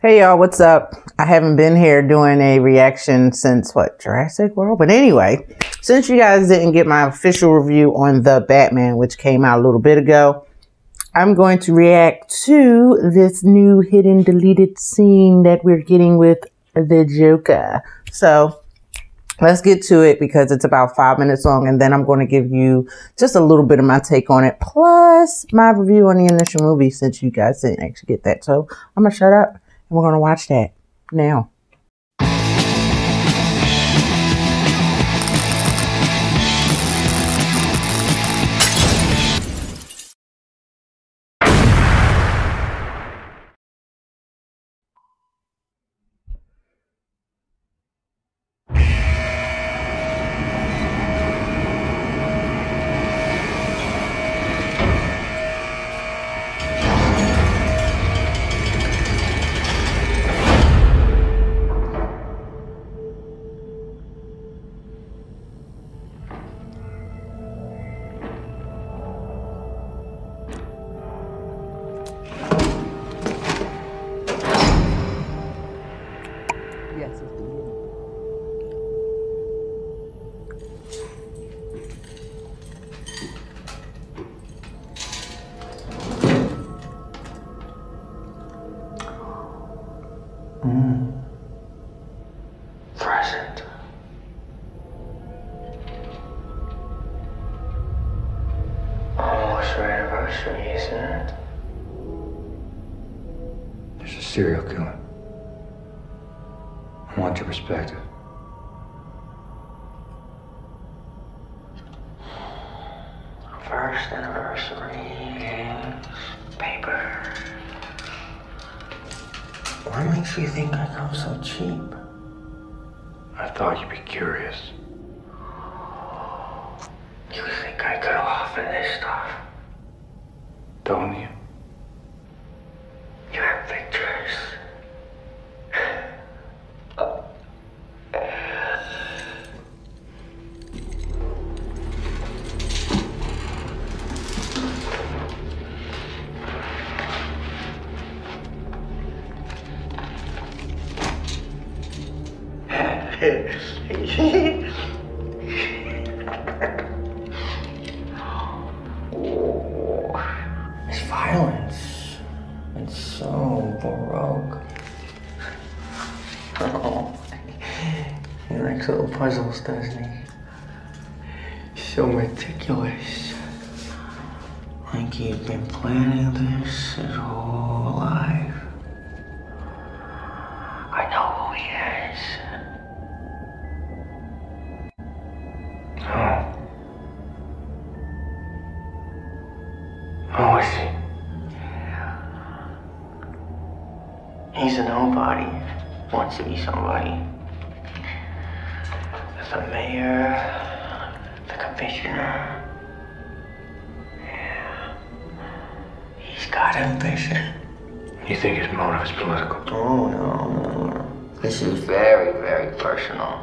Hey y'all, what's up? I haven't been here doing a reaction since, what, Jurassic World? But anyway, since you guys didn't get my official review on The Batman, which came out a little bit ago, I'm going to react to this new hidden deleted scene that we're getting with the Joker. So let's get to it because it's about 5 minutes long, and then I'm going to give you just a little bit of my take on it, plus my review on the initial movie since you guys didn't actually get that. So I'm going to shut up. We're going to watch that now. Serial killer. I want your perspective. First anniversary games, paper. What makes you think I come so cheap? I thought you'd be curious. You think I got off in this stuff? Don't you? It's violence. It's so baroque. Oh. He likes little puzzles, doesn't he? So meticulous. Like you've been planning this his whole life. I know who he is. Who is he? He's a nobody. Wants to be somebody. The mayor, the commissioner. Yeah. He's got ambition. You think his motive is political? Oh, no. This is very, very personal.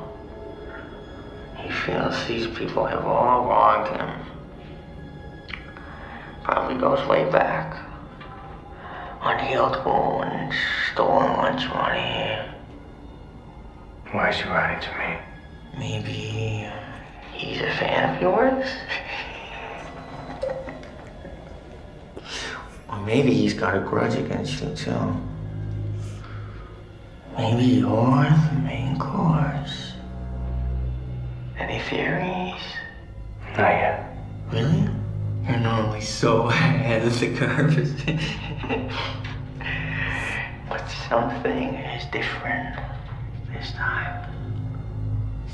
He feels these people have all wronged him. Probably goes way back. Unhealed wounds, stolen lunch money. Why is he writing to me? Maybe he's a fan of yours? Or maybe he's got a grudge against you too. Maybe you're the main course. Any theories? Not yet. Really? You're normally so ahead of the curve. But something is different this time.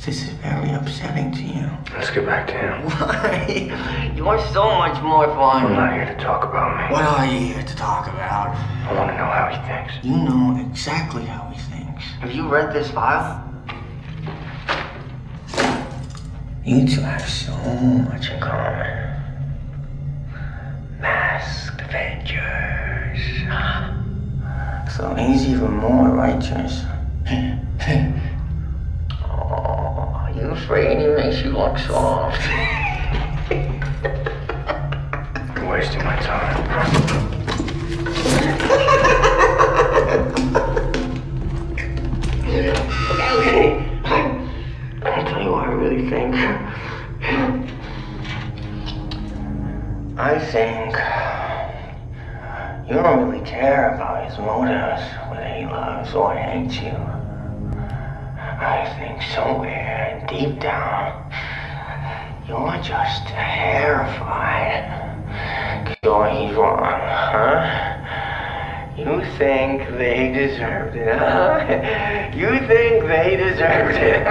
This is very upsetting to you. Let's get back to him. Why? You're so much more fun. I'm not here to talk about me. What are you here to talk about? I want to know how he thinks. You know exactly how he thinks. Have you read this file? You two have so much in common. Masked Avengers. So he's even more righteous. Oh, are you afraid he makes you look soft? You're wasting my time. I think you don't really care about his motives, whether he loves or hates you. I think somewhere deep down, you're just terrified. 'Cause you're evil, huh? You think they deserved it, huh? You think they deserved it.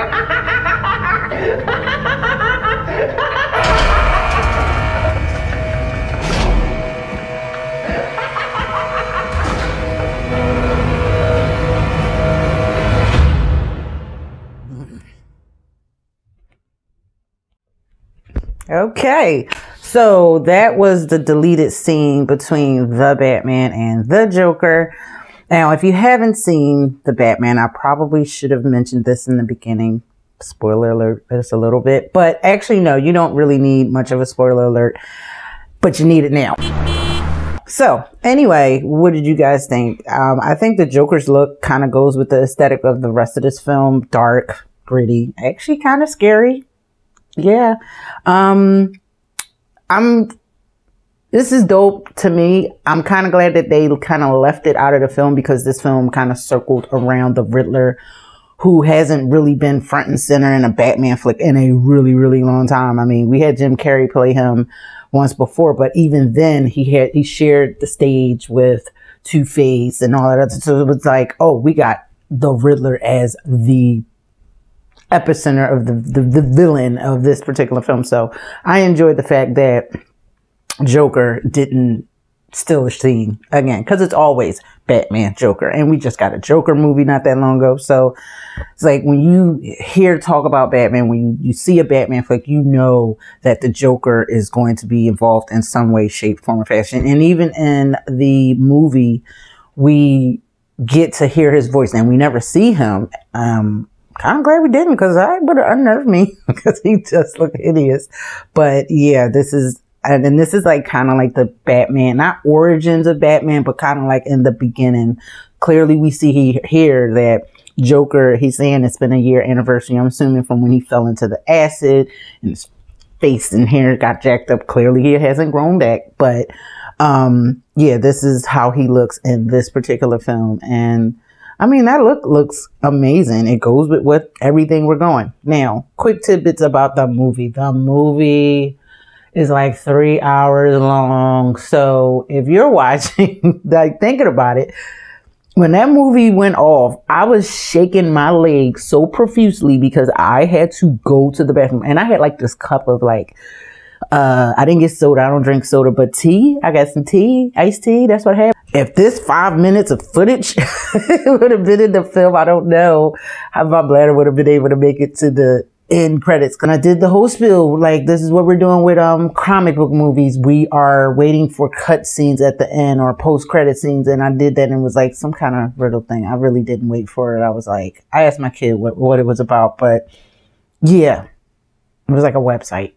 Okay, so that was the deleted scene between the Batman and the Joker. Now, if you haven't seen the Batman, I probably should have mentioned this in the beginning. Spoiler alert, just a little bit. But actually, no, you don't really need much of a spoiler alert, but you need it now. So anyway, what did you guys think? I think the Joker's look kind of goes with the aesthetic of the rest of this film. Dark, gritty, actually kind of scary. Yeah, this is dope to me. I'm kind of glad that they kind of left it out of the film, because this film kind of circled around the Riddler, who hasn't really been front and center in a Batman flick in a really, really long time. I mean, we had Jim Carrey play him once before, but even then he shared the stage with Two-Face and all that other. So it was like, oh, we got the Riddler as the epicenter of the villain of this particular film. So I enjoyed the fact that Joker didn't steal the scene again, because it's always Batman Joker, and we just got a Joker movie not that long ago. So it's like, when you hear talk about Batman, when you see a Batman flick, you know that the Joker is going to be involved in some way, shape, form, or fashion. And even in the movie, we get to hear his voice, and we never see him. I'm glad we didn't, because that would have unnerved me, because he just looked hideous. But yeah, this is, and then this is like kind of like the Batman, not origins of Batman, but kind of like in the beginning. Clearly we see here that Joker, he's saying it's been a year anniversary, I'm assuming, from when he fell into the acid and his face and hair got jacked up. Clearly he hasn't grown back, but yeah, this is how he looks in this particular film. And I mean, that look looks amazing. It goes with what everything we're going. Now, quick tidbits about the movie. The movie is like 3 hours long. So if you're watching, like thinking about it, when that movie went off, I was shaking my legs so profusely because I had to go to the bathroom. And I had like this cup of like, I didn't get soda. I don't drink soda, but tea. I got some tea, iced tea. That's what happened. If this 5 minutes of footage would have been in the film, I don't know how my bladder would have been able to make it to the end credits. And I did the whole spiel, like this is what we're doing with comic book movies. We are waiting for cut scenes at the end or post-credit scenes. And I did that, and it was like some kind of riddle thing. I really didn't wait for it. I was like, I asked my kid what it was about, but yeah, it was like a website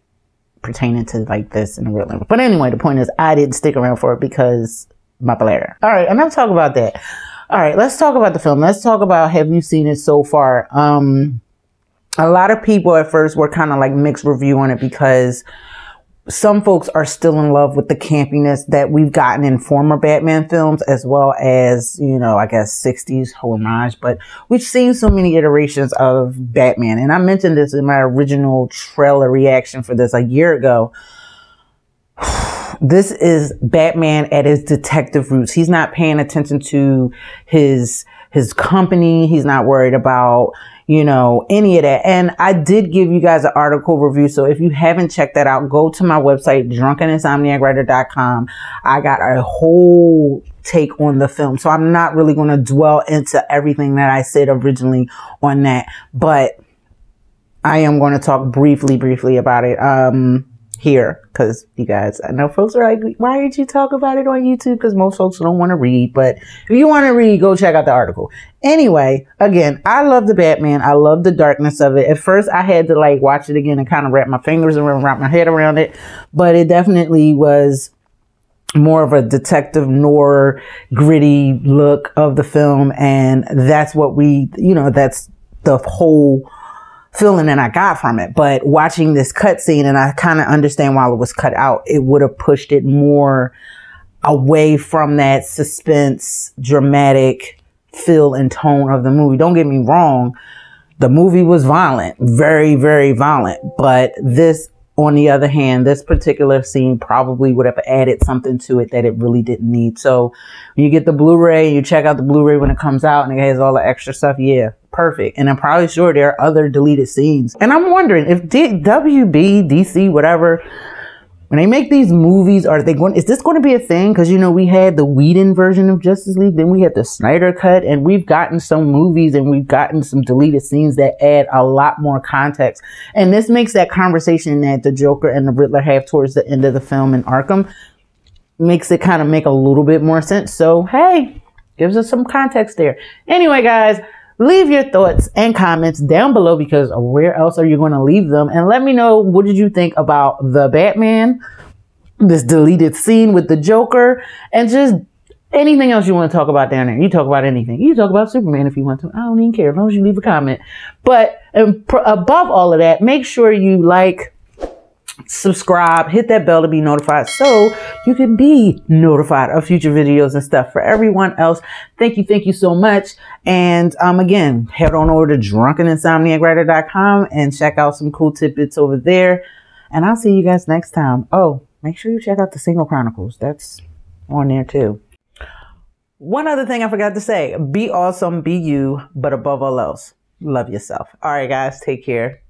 pertaining to like this and the Riddler. But anyway, the point is I didn't stick around for it because my bladder. All right, enough talk about that. All right, let's talk about the film. Let's talk about, have you seen it so far? A lot of people at first were kind of like mixed review on it, because some folks are still in love with the campiness that we've gotten in former Batman films, as well as, you know, I guess 60s homage. But we've seen so many iterations of Batman, and I mentioned this in my original trailer reaction for this a year ago. This is Batman at his detective roots. He's not paying attention to his company. He's not worried about, you know, any of that. And I did give you guys an article review. So if you haven't checked that out, go to my website, drunkeninsomniacwriter.com. I got a whole take on the film. So I'm not really going to dwell into everything that I said originally on that, but I am going to talk briefly about it. Here, because you guys, I know folks are like, why did you talk about it on YouTube? Because most folks don't want to read. But if you want to read, go check out the article. Anyway, again, I love the Batman. I love the darkness of it. At first, I had to like watch it again and kind of wrap my fingers around, wrap my head around it. But it definitely was more of a detective noir, gritty look of the film. And that's what we, you know, that's the whole feeling that I got from it. But watching this cutscene, and I kind of understand why it was cut out, it would have pushed it more away from that suspense, dramatic feel and tone of the movie. Don't get me wrong, the movie was violent, very, very violent. But this, on the other hand, this particular scene probably would have added something to it that it really didn't need. So when you get the Blu-ray, you check out the Blu-ray when it comes out and it has all the extra stuff. Yeah, perfect. And I'm probably sure there are other deleted scenes. And I'm wondering if WB, DC, whatever, when they make these movies, are they going, is this going to be a thing? Because, you know, we had the Whedon version of Justice League, then we had the Snyder cut, and we've gotten some movies and we've gotten some deleted scenes that add a lot more context. And this makes that conversation that the Joker and the Riddler have towards the end of the film in Arkham, makes it kind of make a little bit more sense. So, hey, gives us some context there. Anyway, guys, leave your thoughts and comments down below, because where else are you going to leave them? And let me know, what did you think about The Batman, this deleted scene with the Joker, and just anything else you want to talk about down there. You talk about anything. You talk about Superman if you want to. I don't even care, as long as you leave a comment. But above all of that, make sure you like, subscribe, hit that bell to be notified so you can be notified of future videos and stuff. For everyone else, thank you so much. And again, head on over to drunkeninsomniacwriter.com and check out some cool tidbits over there, and I'll see you guys next time. Oh, make sure you check out the Single Chronicles, that's on there too. One other thing I forgot to say: be awesome, be you, but above all else, love yourself. All right guys, take care.